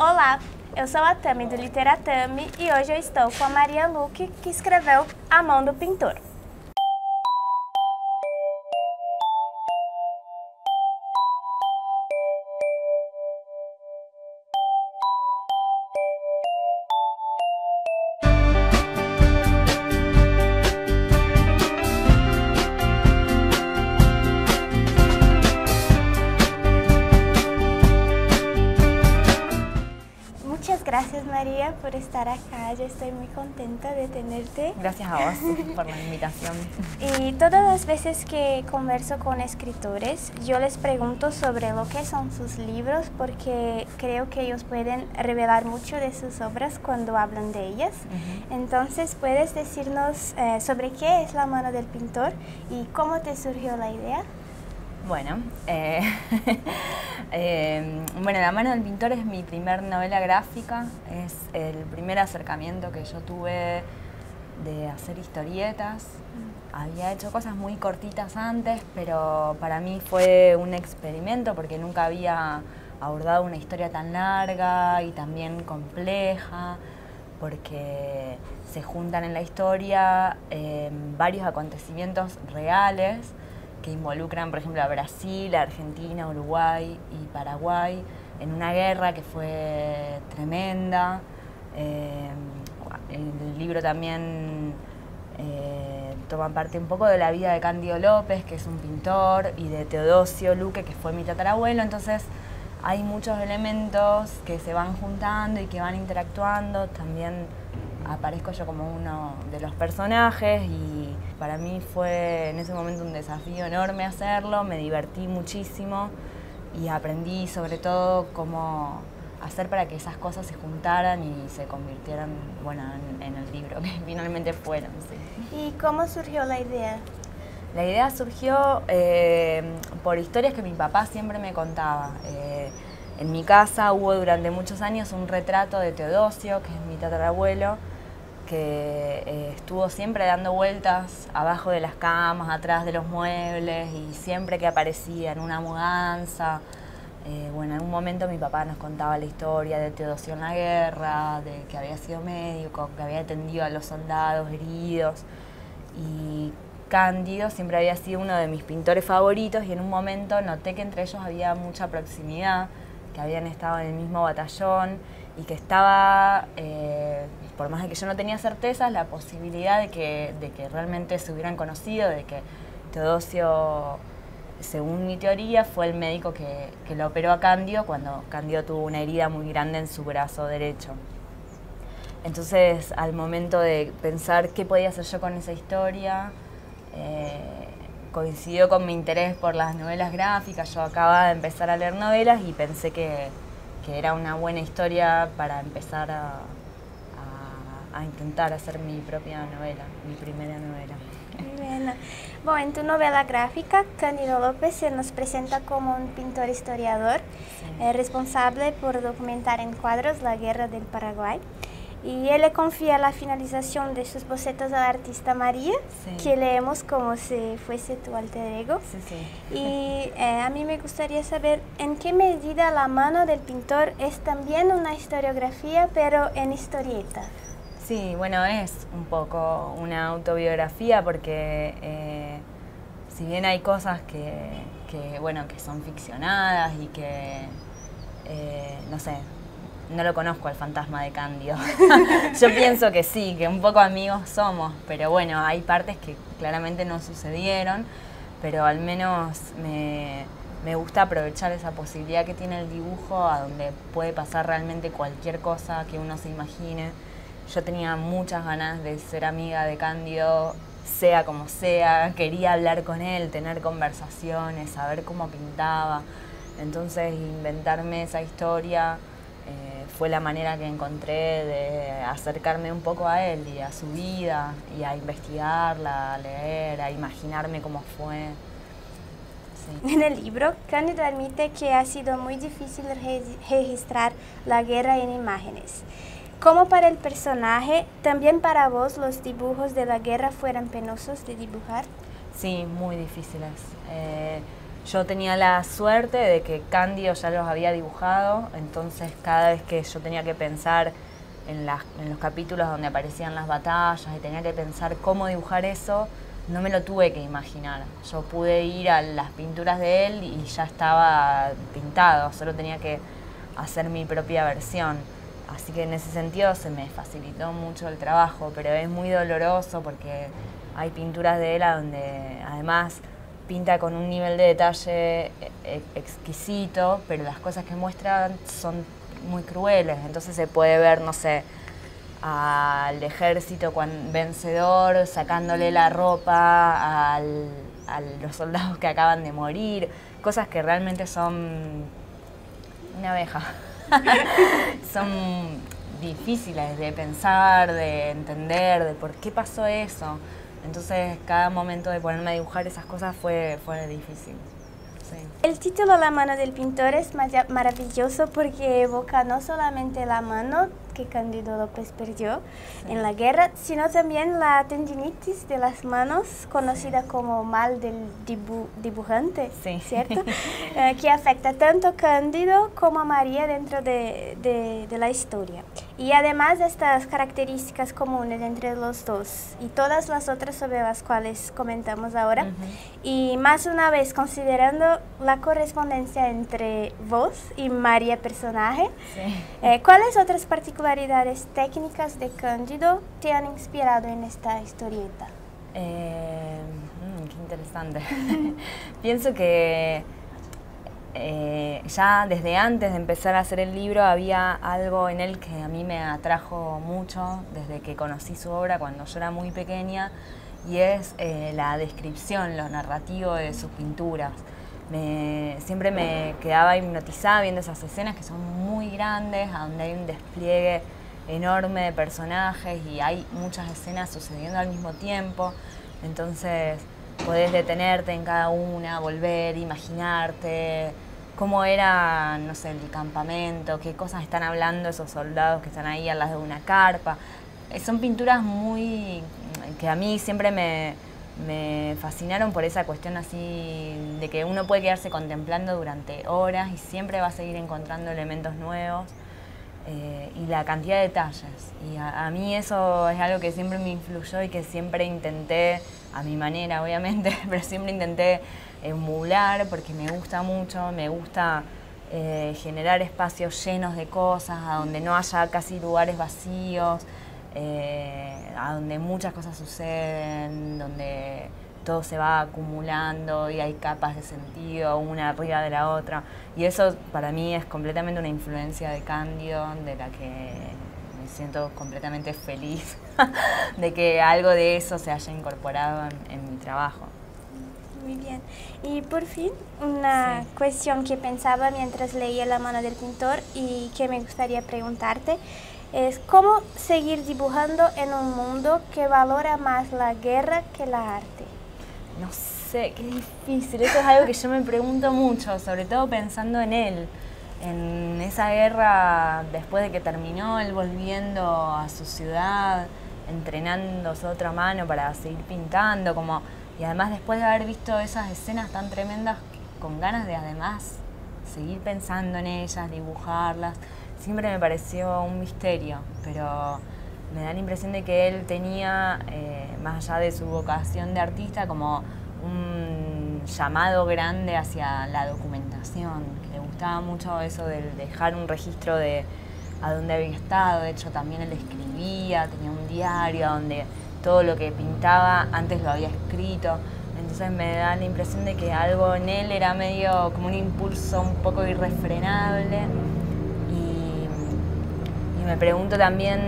Olá, eu sou a Tami do Literatami e hoje eu estou com a Maria Luque, que escreveu A Mão do Pintor. Muchas gracias, María, por estar acá. Yo estoy muy contenta de tenerte. Gracias a vos por la invitación. Y todas las veces que converso con escritores, yo les pregunto sobre lo que son sus libros, porque creo que ellos pueden revelar mucho de sus obras cuando hablan de ellas. Entonces, ¿puedes decirnos sobre qué es La Mano del Pintor y cómo te surgió la idea? Bueno, La Mano del Pintor es mi primer novela gráfica, es el primer acercamiento que yo tuve de hacer historietas. Había hecho cosas muy cortitas antes, pero para mí fue un experimento porque nunca había abordado una historia tan larga y también compleja, porque se juntan en la historia varios acontecimientos reales que involucran, por ejemplo, a Brasil, a Argentina, Uruguay y Paraguay en una guerra que fue tremenda. El libro también toma parte un poco de la vida de Cándido López, que es un pintor, y de Teodosio Luque, que fue mi tatarabuelo. Entonces hay muchos elementos que se van juntando y que van interactuando. También aparezco yo como uno de los personajes y para mí fue en ese momento un desafío enorme hacerlo, me divertí muchísimo y aprendí sobre todo cómo hacer para que esas cosas se juntaran y se convirtieran, bueno, en el libro que finalmente fueron. Sí. ¿Y cómo surgió la idea? La idea surgió por historias que mi papá siempre me contaba. En mi casa hubo durante muchos años un retrato de Teodosio, que es mi tatarabuelo, que estuvo siempre dando vueltas abajo de las camas, atrás de los muebles, y siempre que aparecía en una mudanza, bueno, en un momento mi papá nos contaba la historia de Teodosio en la guerra, de que había sido médico, que había atendido a los soldados heridos, y Cándido siempre había sido uno de mis pintores favoritos, y en un momento noté que entre ellos había mucha proximidad, que habían estado en el mismo batallón, y que estaba... por más de que yo no tenía certezas, la posibilidad de que realmente se hubieran conocido, de que Teodosio, según mi teoría, fue el médico que lo operó a Cándido cuando Cándido tuvo una herida muy grande en su brazo derecho. Entonces, al momento de pensar qué podía hacer yo con esa historia, coincidió con mi interés por las novelas gráficas. Yo acababa de empezar a leer novelas y pensé que era una buena historia para empezar a intentar hacer mi propia novela, mi primera novela. Bueno, en tu novela gráfica, Cándido López se nos presenta como un pintor historiador, sí, responsable por documentar en cuadros la guerra del Paraguay. Y él le confía la finalización de sus bocetos al artista María, sí, que leemos como si fuese tu alter ego. Sí, sí. Y a mí me gustaría saber en qué medida La Mano del Pintor es también una historiografía, pero en historieta. Sí, bueno, es un poco una autobiografía porque si bien hay cosas que son ficcionadas y que, no sé, no lo conozco al fantasma de Cándido. Yo pienso que sí, que un poco amigos somos, pero bueno, hay partes que claramente no sucedieron, pero al menos me gusta aprovechar esa posibilidad que tiene el dibujo, a donde puede pasar realmente cualquier cosa que uno se imagine. Yo tenía muchas ganas de ser amiga de Cándido, sea como sea, quería hablar con él, tener conversaciones, saber cómo pintaba. Entonces inventarme esa historia fue la manera que encontré de acercarme un poco a él y a su vida, y a investigarla, a leer, a imaginarme cómo fue. Sí. En el libro, Cándido admite que ha sido muy difícil registrar la guerra en imágenes. ¿Cómo para el personaje, también para vos, los dibujos de la guerra fueran penosos de dibujar? Sí, muy difíciles. Yo tenía la suerte de que Cándido ya los había dibujado, entonces cada vez que yo tenía que pensar en los capítulos donde aparecían las batallas y tenía que pensar cómo dibujar eso, no me lo tuve que imaginar. Yo pude ir a las pinturas de él y ya estaba pintado, solo tenía que hacer mi propia versión. Así que en ese sentido se me facilitó mucho el trabajo, pero es muy doloroso porque hay pinturas de él a donde además pinta con un nivel de detalle exquisito, pero las cosas que muestran son muy crueles. Entonces se puede ver, no sé, al ejército vencedor sacándole la ropa a los soldados que acaban de morir, cosas que realmente son una abeja. Son difíciles de pensar, de entender, de por qué pasó eso. Entonces, cada momento de ponerme a dibujar esas cosas fue difícil. Sí. El título La mano del pintor es maravilloso porque evoca no solamente la mano que Cándido López perdió en la guerra, sino también la tendinitis de las manos, conocida como mal del dibujante, ¿cierto? Que afecta tanto a Cándido como a María dentro de la historia. Y además estas características comunes entre los dos y todas las otras sobre las cuales comentamos ahora. Y más una vez considerando la correspondencia entre vos y María personaje, ¿cuáles otras particularidades técnicas de Cándido te han inspirado en esta historieta? Qué interesante. Pienso que ya desde antes de empezar a hacer el libro había algo en él que a mí me atrajo mucho desde que conocí su obra cuando yo era muy pequeña, y es la descripción, lo narrativo de sus pinturas. Siempre me quedaba hipnotizada viendo esas escenas que son muy grandes, donde hay un despliegue enorme de personajes y hay muchas escenas sucediendo al mismo tiempo. Entonces podés detenerte en cada una, volver, imaginarte cómo era, no sé, el campamento, qué cosas están hablando esos soldados que están ahí a las de una carpa. Son pinturas muy que a mí siempre me fascinaron por esa cuestión así de que uno puede quedarse contemplando durante horas y siempre va a seguir encontrando elementos nuevos y la cantidad de detalles. Y a mí eso es algo que siempre me influyó y que siempre intenté, a mi manera obviamente, pero siempre intenté emular porque me gusta mucho, me gusta generar espacios llenos de cosas, a donde no haya casi lugares vacíos, a donde muchas cosas suceden, donde todo se va acumulando y hay capas de sentido una arriba de la otra. Y eso para mí es completamente una influencia de Cándido, de la que me siento completamente feliz de que algo de eso se haya incorporado en mi trabajo. Muy bien. Y por fin, una cuestión que pensaba mientras leía La mano del pintor y que me gustaría preguntarte es cómo seguir dibujando en un mundo que valora más la guerra que la arte. No sé, qué difícil. Eso es algo que yo me pregunto mucho, sobre todo pensando en él, en esa guerra después de que terminó, él volviendo a su ciudad, entrenándose otra mano para seguir pintando, como, y además después de haber visto esas escenas tan tremendas, con ganas de además seguir pensando en ellas, dibujarlas. Siempre me pareció un misterio, pero me da la impresión de que él tenía, más allá de su vocación de artista, como un llamado grande hacia la documentación, que le gustaba mucho eso de dejar un registro de a dónde había estado. De hecho, también él escribía, tenía un diario donde todo lo que pintaba antes lo había escrito. Entonces me da la impresión de que algo en él era medio como un impulso un poco irrefrenable. Me pregunto también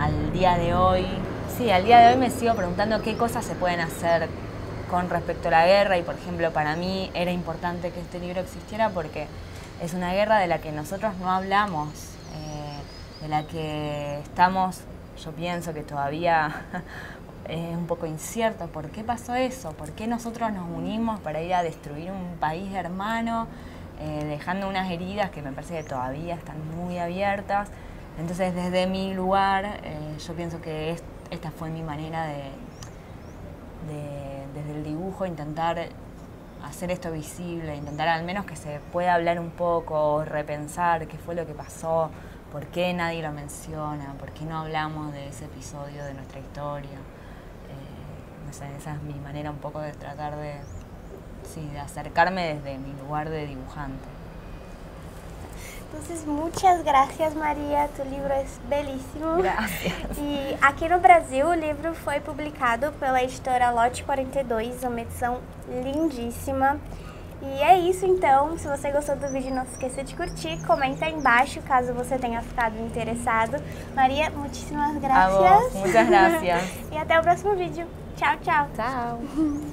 al día de hoy, me sigo preguntando qué cosas se pueden hacer con respecto a la guerra. Y por ejemplo, para mí era importante que este libro existiera porque es una guerra de la que nosotros no hablamos, de la que estamos, yo pienso que todavía es un poco incierto. ¿Por qué pasó eso? ¿Por qué nosotros nos unimos para ir a destruir un país hermano? Dejando unas heridas que me parece que todavía están muy abiertas. Entonces, desde mi lugar, yo pienso que esta fue mi manera de desde el dibujo, intentar hacer esto visible, intentar al menos que se pueda hablar un poco, repensar qué fue lo que pasó, por qué nadie lo menciona, por qué no hablamos de ese episodio de nuestra historia. No sé, esa es mi manera un poco de tratar de, sí, de acercarme desde mi lugar de dibujante. Entonces, muchas gracias, Maria. Tu livro é belíssimo. Gracias. E aqui no Brasil, o livro foi publicado pela editora Lote 42, uma edição lindíssima. E é isso, então. Se você gostou do vídeo, não se esqueça de curtir. Comenta aí embaixo, caso você tenha ficado interessado. Maria, muitíssimas gracias. A vos. Muchas gracias. E até o próximo vídeo. Tchau, tchau. Tchau.